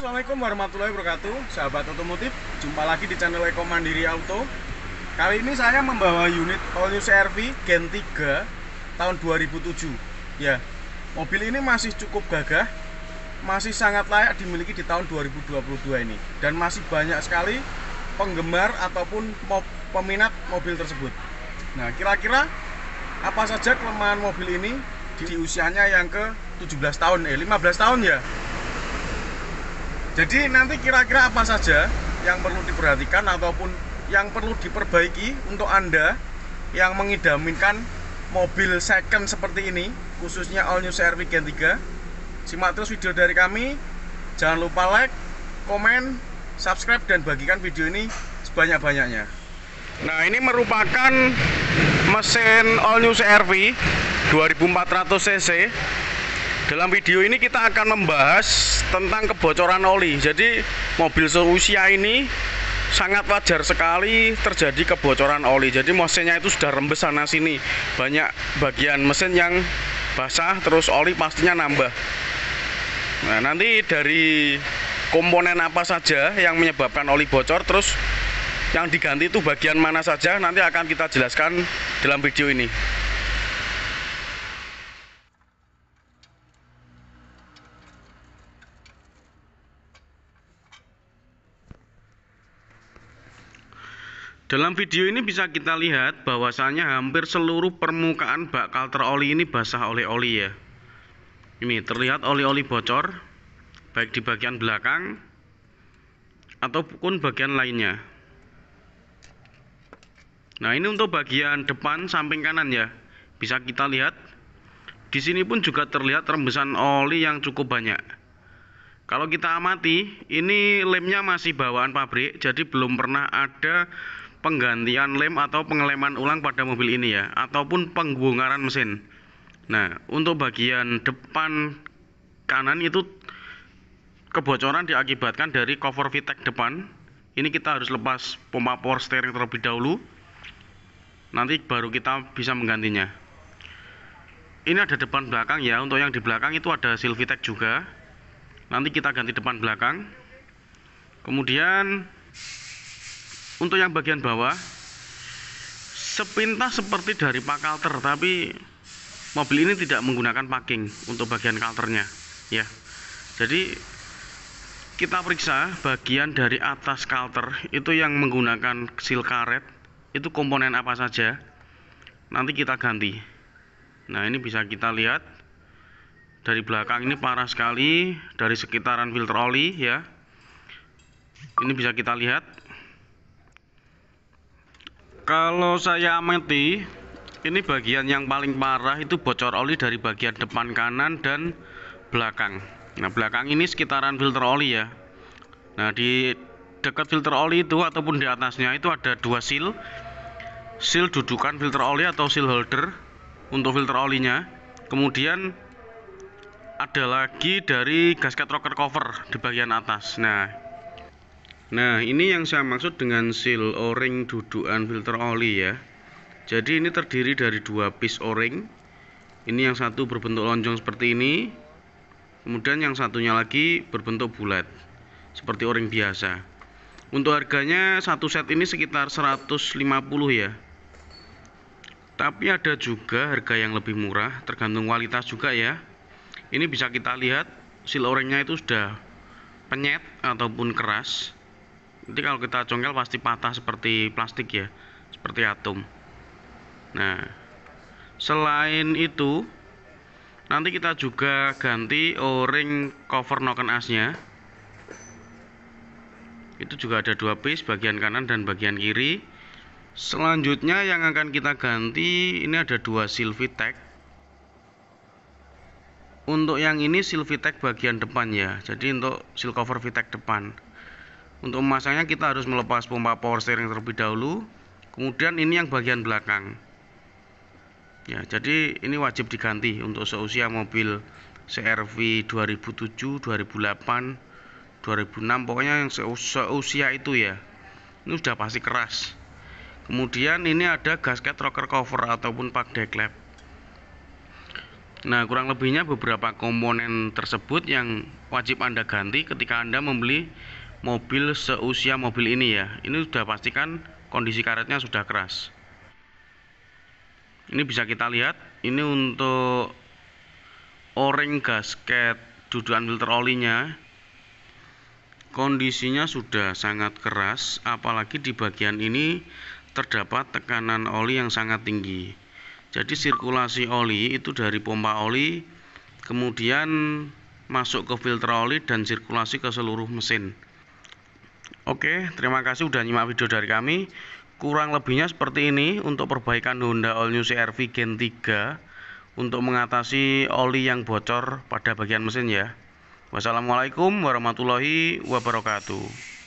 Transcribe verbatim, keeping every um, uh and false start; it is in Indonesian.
Assalamualaikum warahmatullahi wabarakatuh, sahabat otomotif. Jumpa lagi di channel Eko Mandiri Auto. Kali ini saya membawa unit All New C R-V Gen tiga tahun dua ribu tujuh. Ya, mobil ini masih cukup gagah, masih sangat layak dimiliki di tahun dua ribu dua puluh dua ini, dan masih banyak sekali penggemar ataupun peminat mobil tersebut. Nah, kira-kira apa saja kelemahan mobil ini di usianya yang ke tujuh belas tahun, eh lima belas tahun ya. Jadi nanti kira-kira apa saja yang perlu diperhatikan ataupun yang perlu diperbaiki untuk Anda yang mengidaminkan mobil second seperti ini, khususnya All New C R-V Gen tiga. Simak terus video dari kami. Jangan lupa like, komen, subscribe, dan bagikan video ini sebanyak-banyaknya. Nah, ini merupakan mesin All New C R-V dua ribu empat ratus cc. Dalam video ini kita akan membahas tentang kebocoran oli. Jadi mobil seusia ini sangat wajar sekali terjadi kebocoran oli. Jadi mesinnya itu sudah rembes sana sini, banyak bagian mesin yang basah, terus oli pastinya nambah. Nah, nanti dari komponen apa saja yang menyebabkan oli bocor, terus yang diganti itu bagian mana saja, nanti akan kita jelaskan dalam video ini. Dalam video ini bisa kita lihat bahwasannya hampir seluruh permukaan bak kalter oli ini basah oleh oli ya. Ini terlihat oli-oli bocor, baik di bagian belakang ataupun bagian lainnya. Nah, ini untuk bagian depan samping kanan ya. Bisa kita lihat di sini pun juga terlihat rembesan oli yang cukup banyak. Kalau kita amati, ini lemnya masih bawaan pabrik, jadi belum pernah ada penggantian lem atau pengeleman ulang pada mobil ini ya, ataupun pembongkaran mesin. Nah, untuk bagian depan kanan itu kebocoran diakibatkan dari cover V TEC depan. Ini kita harus lepas pompa power steering terlebih dahulu, nanti baru kita bisa menggantinya. Ini ada depan belakang ya. Untuk yang di belakang itu ada seal V TEC juga, nanti kita ganti depan belakang. Kemudian untuk yang bagian bawah sepintas seperti dari pak kalter, tapi mobil ini tidak menggunakan packing untuk bagian kalternya ya. Jadi kita periksa bagian dari atas kalter itu yang menggunakan seal karet, itu komponen apa saja nanti kita ganti. Nah, ini bisa kita lihat dari belakang ini parah sekali dari sekitaran filter oli ya. Ini bisa kita lihat. Kalau saya amati, ini bagian yang paling parah itu bocor oli dari bagian depan kanan dan belakang. Nah, belakang ini sekitaran filter oli ya. Nah, di dekat filter oli itu ataupun di atasnya itu ada dua seal. Seal dudukan filter oli atau seal holder untuk filter olinya. Kemudian ada lagi dari gasket rocker cover di bagian atas. Nah, Nah ini yang saya maksud dengan seal o-ring dudukan filter oli ya. Jadi ini terdiri dari dua piece o-ring. Ini yang satu berbentuk lonjong seperti ini, kemudian yang satunya lagi berbentuk bulat seperti o-ring biasa. Untuk harganya satu set ini sekitar seratus lima puluh ya. Tapi ada juga harga yang lebih murah, tergantung kualitas juga ya. Ini bisa kita lihat seal o-ringnya itu sudah penyet ataupun keras. Nanti kalau kita congkel pasti patah seperti plastik ya, seperti atom. Nah, selain itu nanti kita juga ganti o-ring cover noken asnya. Itu juga ada dua piece, bagian kanan dan bagian kiri. Selanjutnya yang akan kita ganti ini ada dua seal V TEC. Untuk yang ini seal V TEC bagian depan ya. Jadi untuk seal cover V TEC depan. Untuk memasangnya kita harus melepas pompa power steering terlebih dahulu. Kemudian ini yang bagian belakang ya. Jadi ini wajib diganti untuk seusia mobil C R-V dua ribu tujuh, dua ribu delapan, dua ribu enam, pokoknya yang seusia itu ya. Ini sudah pasti keras. Kemudian ini ada gasket rocker cover ataupun pak deklep. Nah, kurang lebihnya beberapa komponen tersebut yang wajib Anda ganti ketika Anda membeli mobil seusia mobil ini ya. Ini sudah pastikan kondisi karetnya sudah keras. Ini bisa kita lihat, ini untuk o-ring gasket dudukan filter olinya. Kondisinya sudah sangat keras, apalagi di bagian ini terdapat tekanan oli yang sangat tinggi. Jadi sirkulasi oli itu dari pompa oli kemudian masuk ke filter oli dan sirkulasi ke seluruh mesin. Oke, terima kasih sudah nyimak video dari kami. Kurang lebihnya seperti ini untuk perbaikan Honda All New C R-V Gen tiga untuk mengatasi oli yang bocor pada bagian mesin ya. Wassalamualaikum warahmatullahi wabarakatuh.